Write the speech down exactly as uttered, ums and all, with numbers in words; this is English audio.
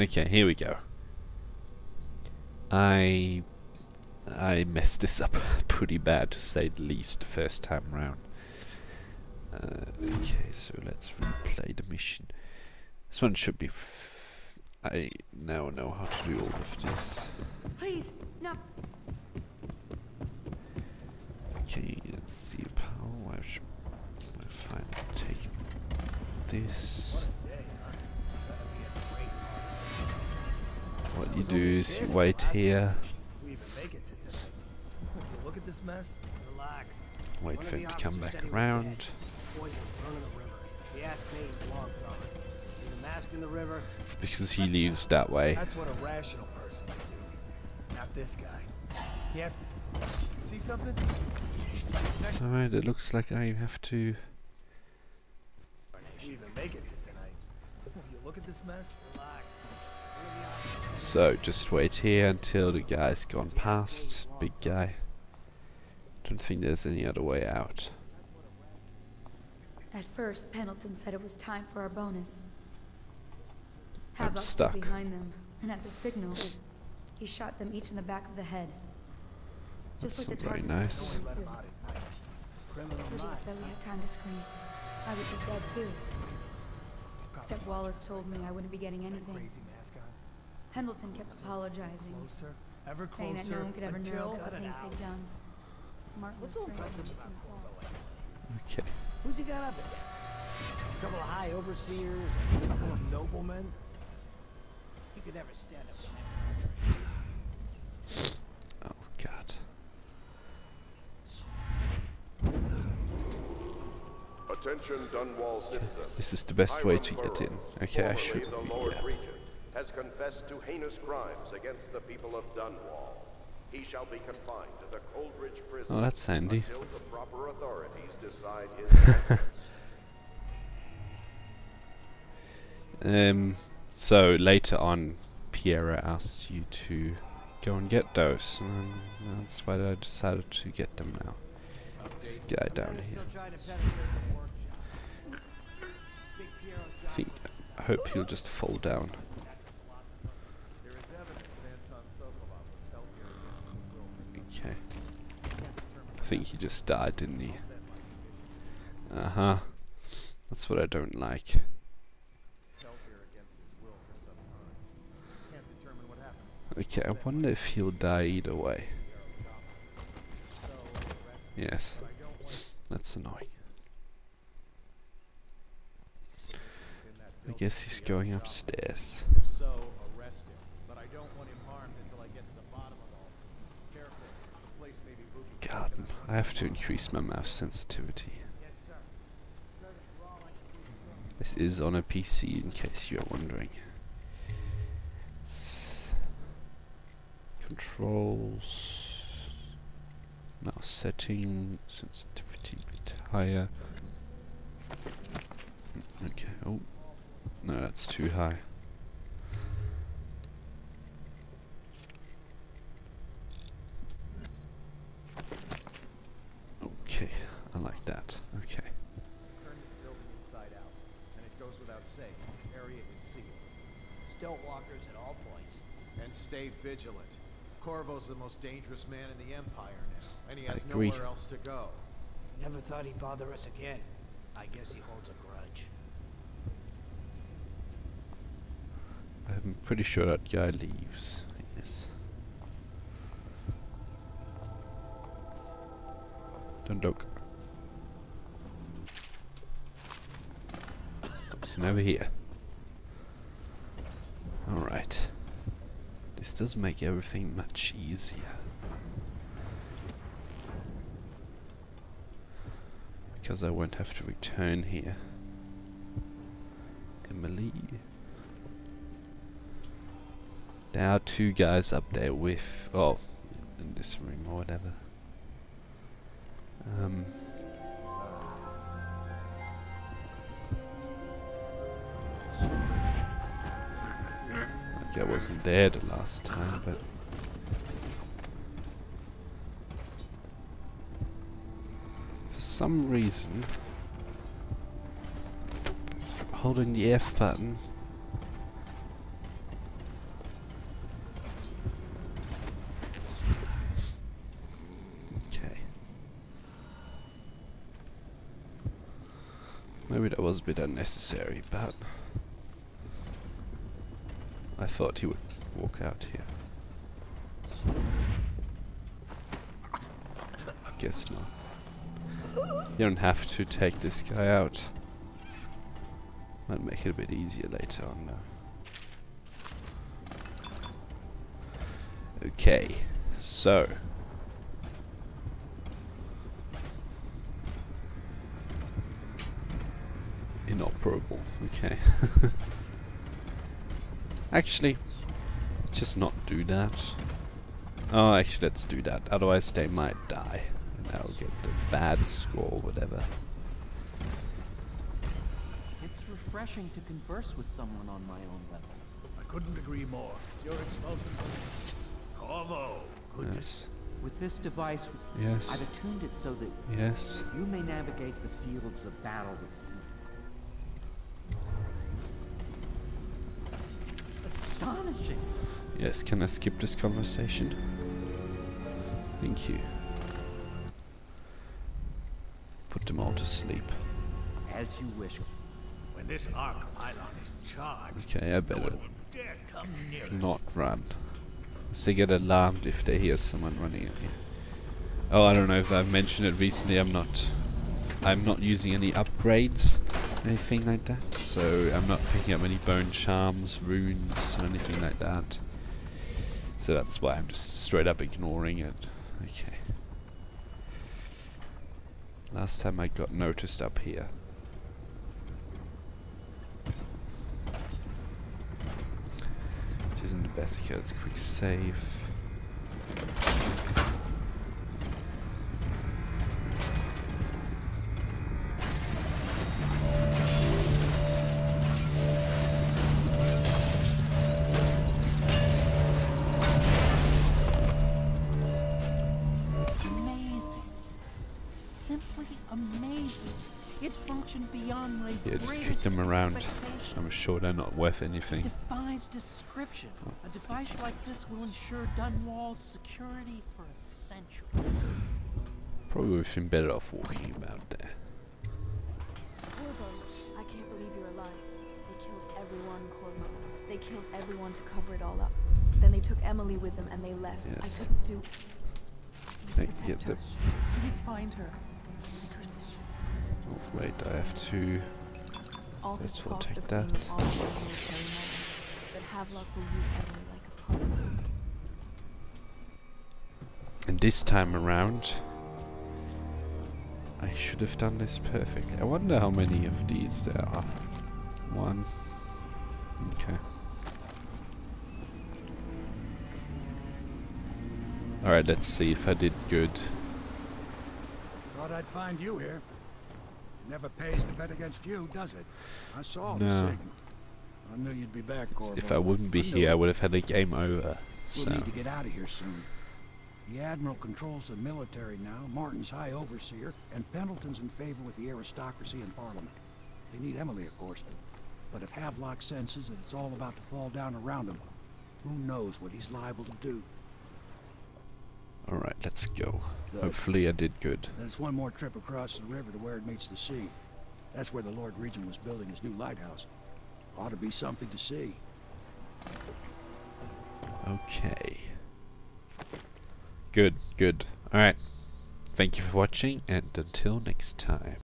Okay, here we go. I I messed this up pretty bad, to say the least, the first time round. Uh, okay, so let's replay the mission. This one should be... F I now know how to do all of this. Please, no. Okay, let's see how I should find taking this. What you do is you wait here. Wait for him to come back around. Because he leaves that way. That's what a rational person would do. Not this guy. You have to see something? Alright, it looks like I have to even make it to tonight. You look at this mess, relax. So just wait here until the guy's gone past, big guy. Don't think there's any other way out. At first, Pendleton said it was time for our bonus. I'm stuck. Havelock was behind them, and at the signal, he shot them each in the back of the head. Just like the target. Very nice. That we had time to scream. I would be dead too. Except Wallace told me I wouldn't be getting anything. Pendleton kept apologizing, closer, ever closer, saying that no one could ever know about the things they'd done. Martin was afraid of it. Okay. Who's he got up against? A couple of high overseers, a couple of noblemen. He could never stand up to him. Oh, God. Attention, Dunwall citizen. This is the best way to get in. Okay, I should be there. Has confessed to heinous crimes against the people of Dunwall. He shall be confined to the Coldridge prison. Oh, that's handy. Until the proper authorities decide his Um so later on Piero asks you to go and get those. And that's why I decided to get them now. This guy down here. I think I hope he'll just fall down. I think he just died, didn't he? Uh-huh. That's what I don't like. Okay, I wonder if he'll die either way. Yes. That's annoying. I guess he's going upstairs. God, I have to increase my mouse sensitivity. This is on a P C, in case you're wondering. It's controls, mouse setting, sensitivity a bit higher. Okay, oh, no, that's too high. Stay vigilant. Corvo's the most dangerous man in the Empire now, and he has nowhere else to go. Never thought he'd bother us again. I guess he holds a grudge. I'm pretty sure that guy leaves. Yes. Don't look. It's never here. All right. This does make everything much easier. Because I won't have to return here. Emily. There are two guys up there with... Oh, in this room or whatever. Um... I wasn't there the last time, but for some reason holding the F button Maybe that was a bit unnecessary, but I thought he would walk out here. I guess not. You don't have to take this guy out. Might make it a bit easier later on now. Okay, so inoperable, okay. Actually, let's just not do that. Oh, actually let's do that, otherwise they might die. And I'll get the bad score or whatever. It's refreshing to converse with someone on my own level. I couldn't agree more. You're explosive. Corvo, good. Yes. With this device, yes. I've attuned it so that yes. you may navigate the fields of battle with Astonishing. Yes, can I skip this conversation? Thank you. Put them all to sleep. As you wish. When this arc pylon is charged, okay, I better not run. They get alarmed if they hear someone running in here. Oh, I don't know if I've mentioned it recently. I'm not. I'm not using any upgrades. Anything like that, so I'm not picking up any bone charms, runes, or anything like that. So that's why I'm just straight up ignoring it. Okay. Last time I got noticed up here. Which isn't the best here, it's a quick save. Yeah, just kick them around. I'm sure they're not worth anything. It defies description. Oh, a device like this will ensure Dunwall's security for a century. Probably would have been better off walking about there. Corvo, I can't believe you're alive. They killed everyone, Corvo. They killed everyone to cover it all up. Then they took Emily with them and they left. Yes. I couldn't do. They can get them. Please find her. Oh, wait, I have to. Let's all take that. But Havelock will use Emily like a puppet. And this time around, I should have done this perfectly. I wonder how many of these there are. One. Okay. Alright, let's see if I did good. Thought I'd find you here. Never pays to bet against you, does it? I saw no. the signal. I knew you'd be back, Corvo. If I wouldn't be I here, I would have had a game over. So. We'll need to get out of here soon. The Admiral controls the military now, Martin's high overseer, and Pendleton's in favor with the aristocracy and Parliament. They need Emily, of course. But if Havelock senses that it's all about to fall down around him, who knows what he's liable to do? Alright, let's go. Good. Hopefully I did good. There's one more trip across the river to where it meets the sea. That's where the Lord Regent was building his new lighthouse. Ought to be something to see. Okay. Good, good. Alright. Thank you for watching, and until next time.